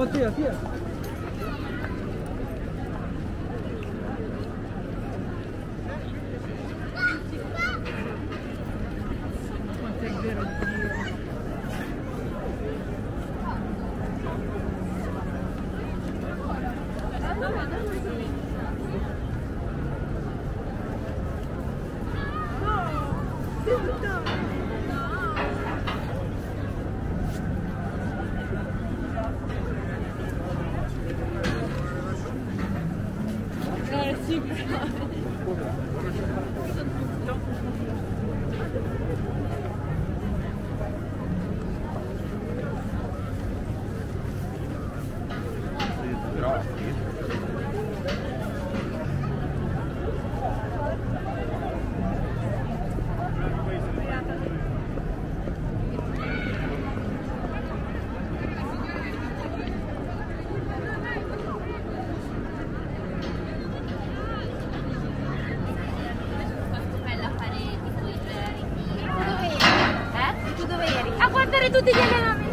Oh, der, der. Tutti gli allenamenti.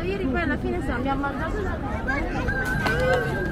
Ieri poi alla fine se abbiamo mandato la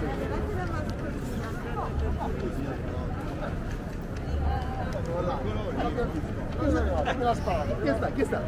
Chi sta?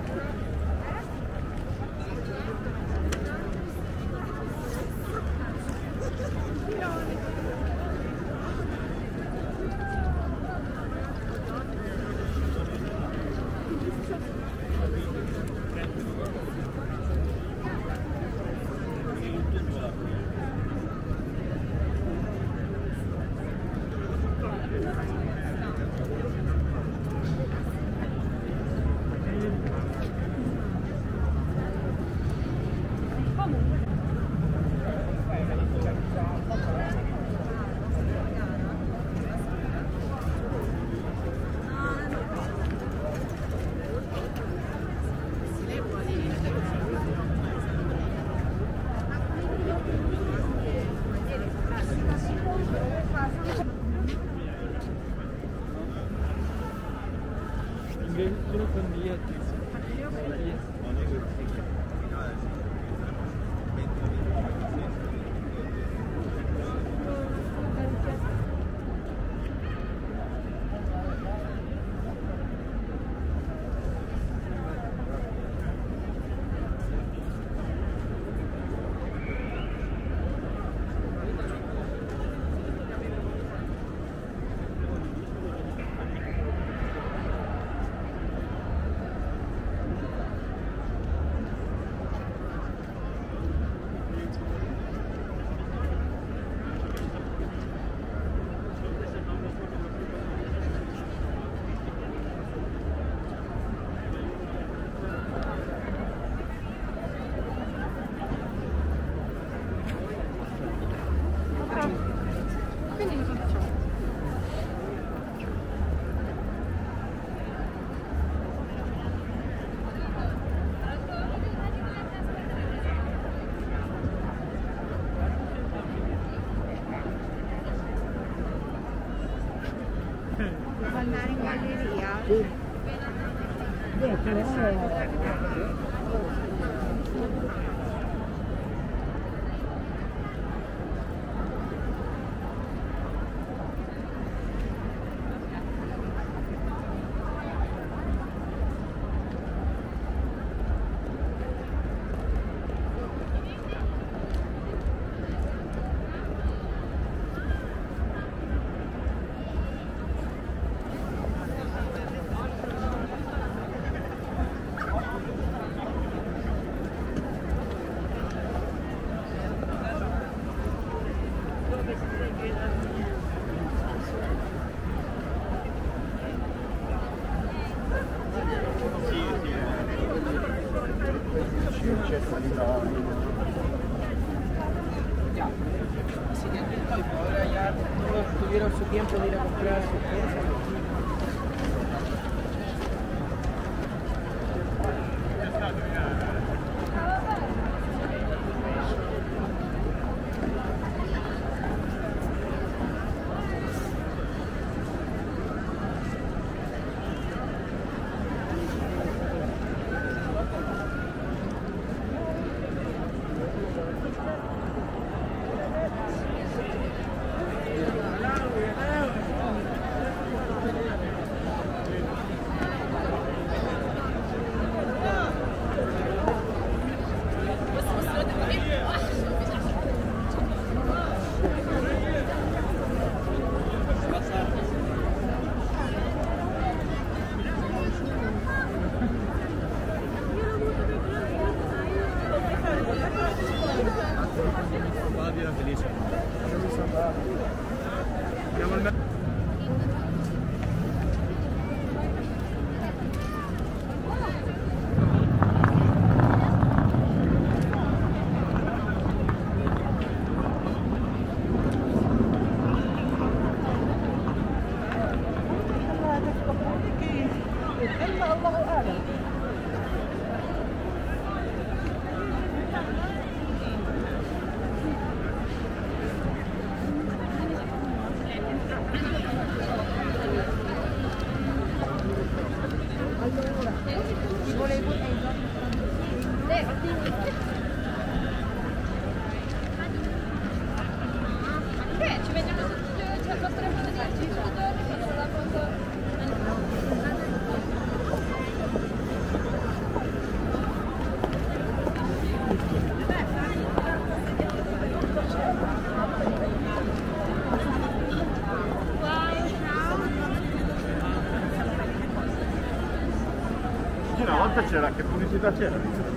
quanta c'era, che pubblicità c'era di questa?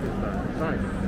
Sai?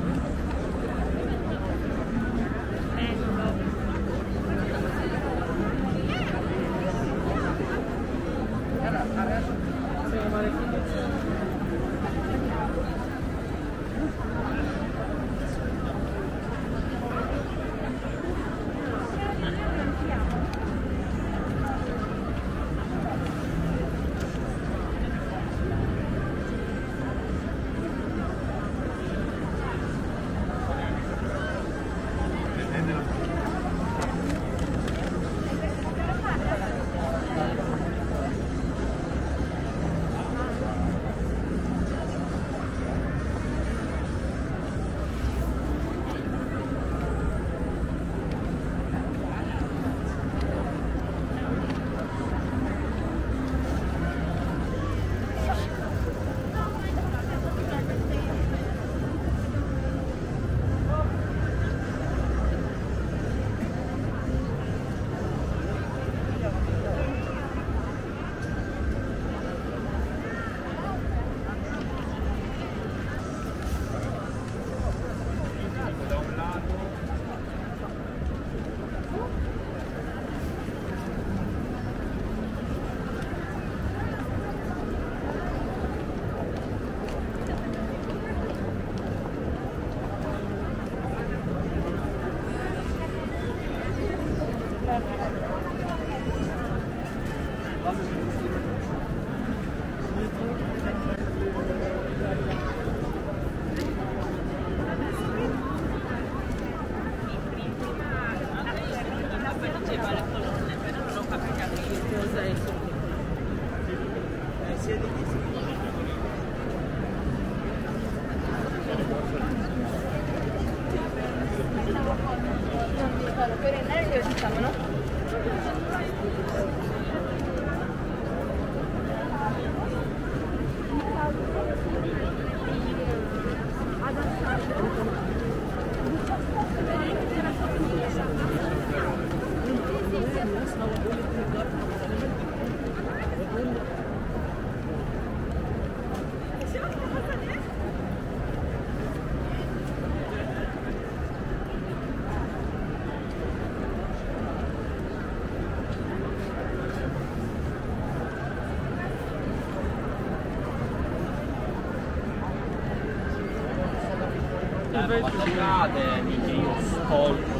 Ma giocate, che io ascolto.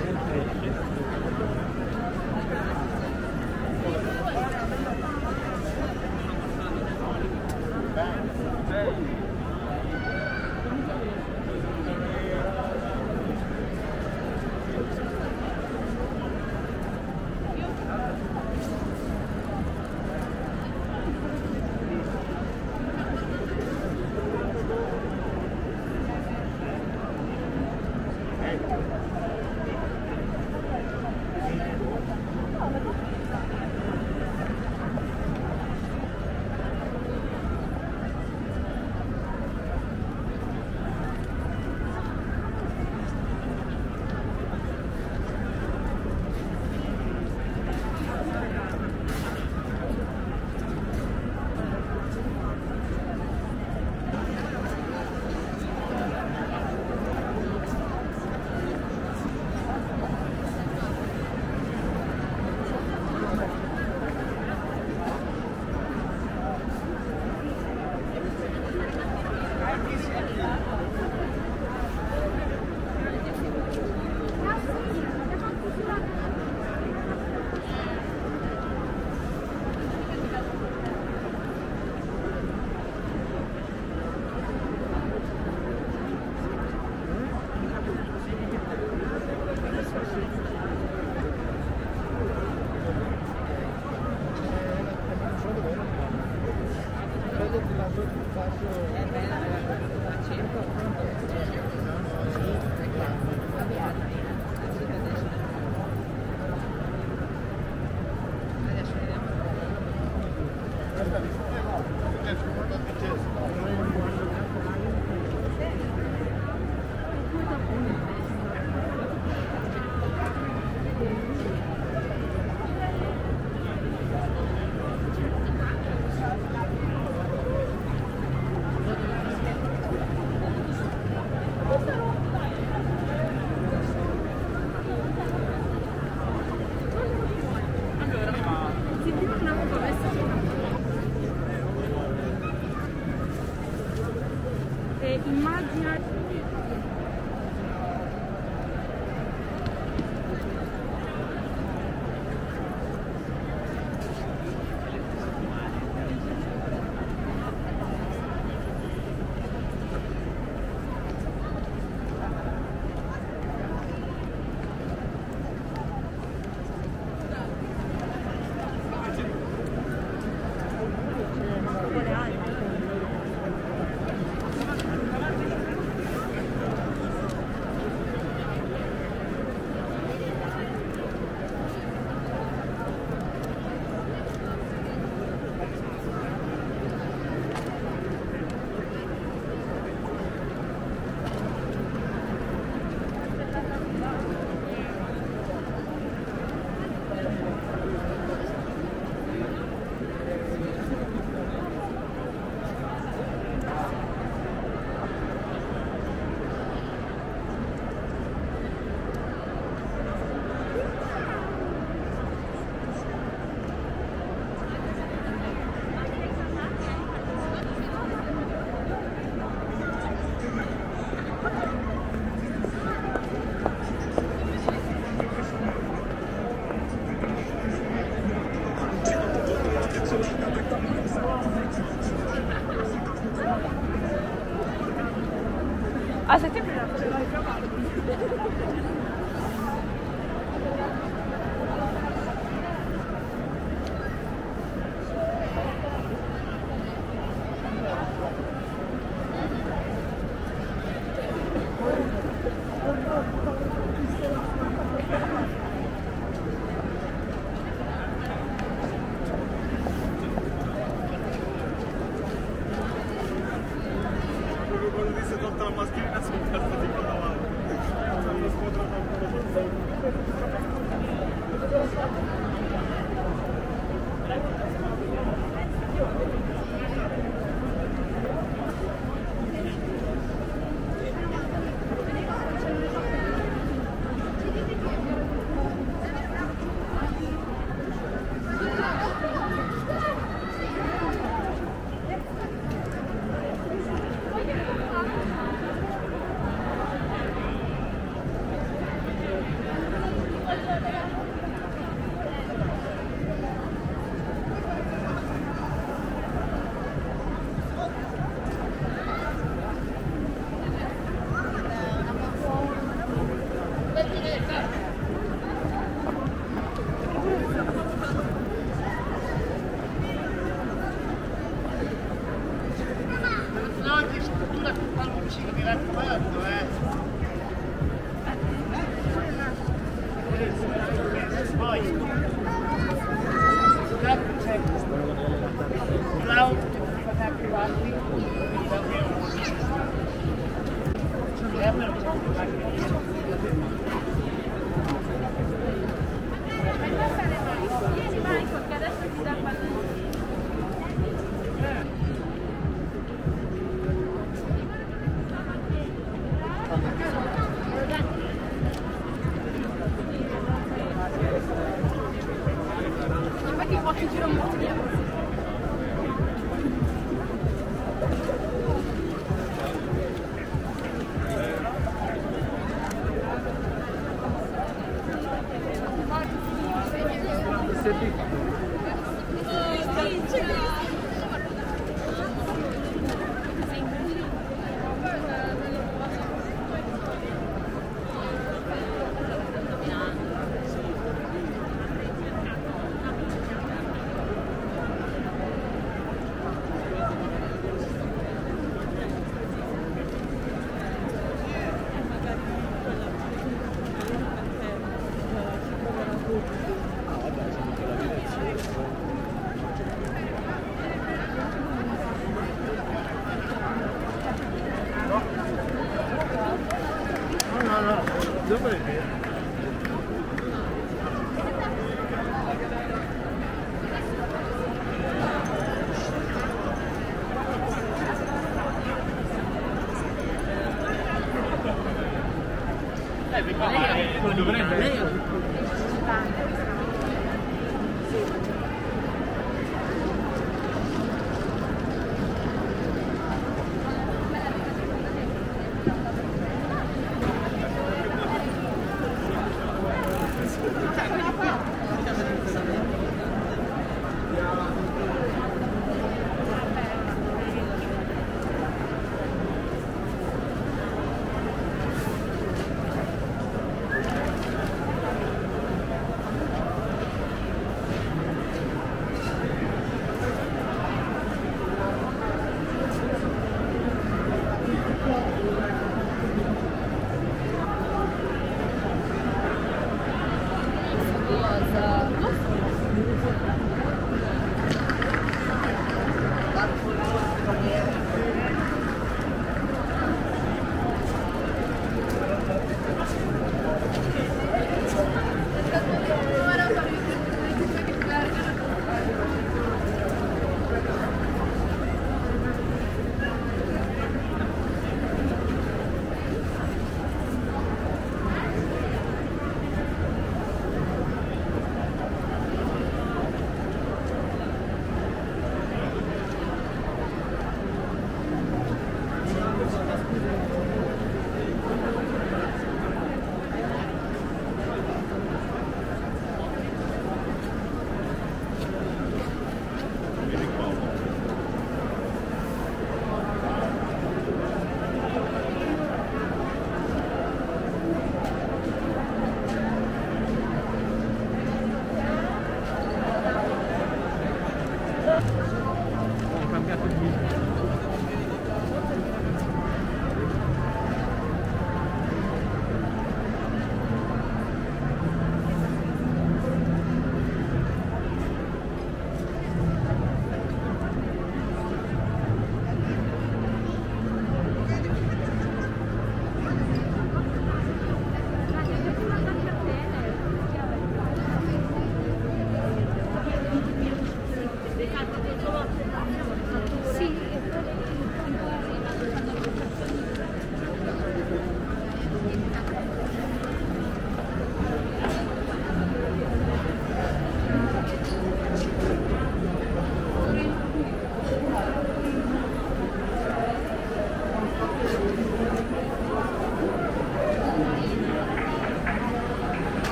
Lei ha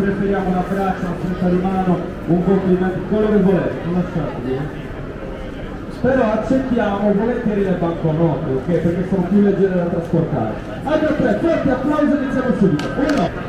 preferiamo un abbraccio, una stretta di mano, un complimento, quello che volete, non lasciatevi. Però accettiamo volentieri le banconote, ok? Perché sono più leggere da trasportare. Allora tre, forti applausi, iniziamo subito. Uno.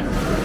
Okay.